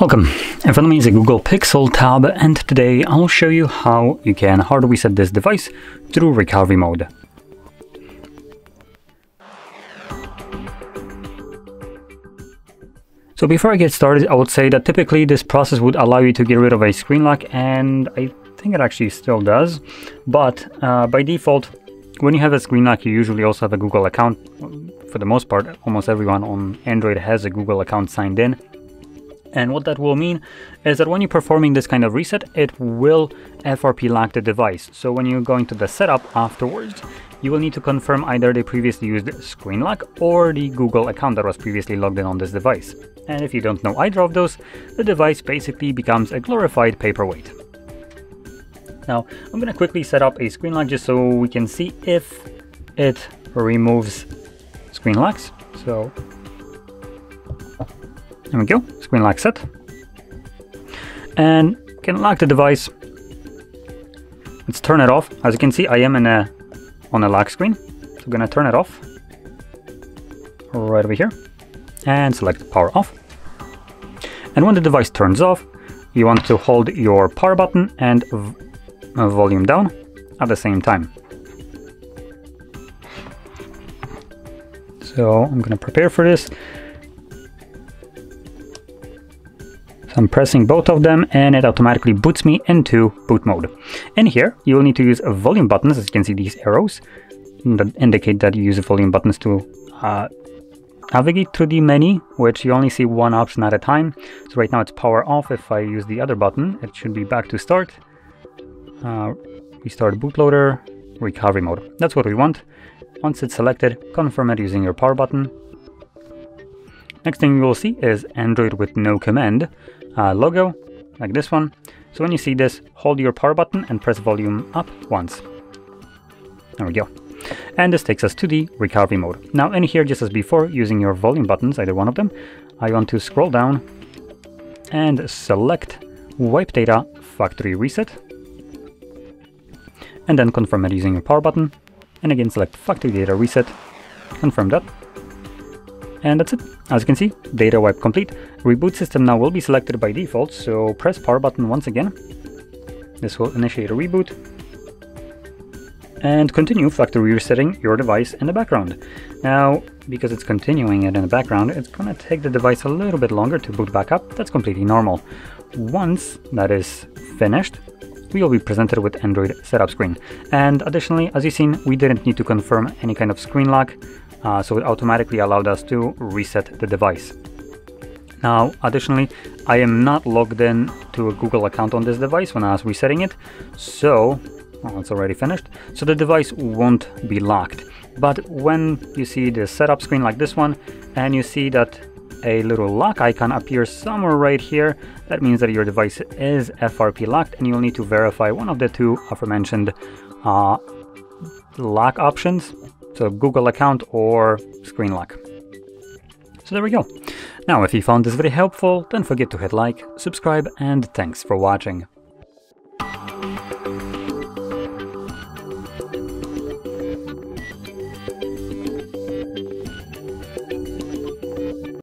Welcome. In front of me is a Google Pixel tab, and today I'll show you how you can hard reset this device through recovery mode. So before I get started, I would say that typically this process would allow you to get rid of a screen lock, and I think it actually still does, but by default, when you have a screen lock, you usually also have a Google account. For the most part, almost everyone on Android has a Google account signed in. And what that will mean is that when you're performing this kind of reset, it will FRP lock the device. So when you go into the setup afterwards, you will need to confirm either the previously used screen lock or the Google account that was previously logged in on this device. And if you don't know either of those, the device basically becomes a glorified paperweight. Now, I'm going to quickly set up a screen lock just so we can see if it removes screen locks. So there we go, screen lock set, and can lock the device. Let's turn it off. As you can see, I am on a lock screen, so I'm gonna turn it off right over here and select power off. And when the device turns off, you want to hold your power button and volume down at the same time. So I'm gonna prepare for this. So I'm pressing both of them and it automatically boots me into boot mode. In here, you will need to use volume buttons, as you can see these arrows that indicate that you use volume buttons to navigate through the menu, which you only see one option at a time. So right now it's power off. If I use the other button, it should be back to start, restart bootloader, recovery mode. That's what we want. Once it's selected, confirm it using your power button. Next thing you will see is Android with no command logo, like this one. So when you see this, hold your power button and press volume up once. There we go. And this takes us to the recovery mode. Now in here, just as before, using your volume buttons, either one of them, I want to scroll down and select wipe data factory reset. And then confirm it using your power button. And again, select factory data reset, confirm that. And that's it. As you can see, data wipe complete. Reboot system now will be selected by default, so press power button once again. This will initiate a reboot. And continue factory resetting your device in the background. Now, because it's continuing it in the background, it's gonna take the device a little bit longer to boot back up. That's completely normal. Once that is finished, we will be presented with Android setup screen. And additionally, as you've seen, we didn't need to confirm any kind of screen lock. So it automatically allowed us to reset the device. Now, additionally, I am not logged in to a Google account on this device when I was resetting it. So, well, it's already finished. So the device won't be locked. But when you see the setup screen like this one, and you see that a little lock icon appears somewhere right here, that means that your device is FRP locked, and you'll need to verify one of the two aforementioned lock options. So Google account or screen lock. So there we go. Now, if you found this video helpful, don't forget to hit like, subscribe, and thanks for watching.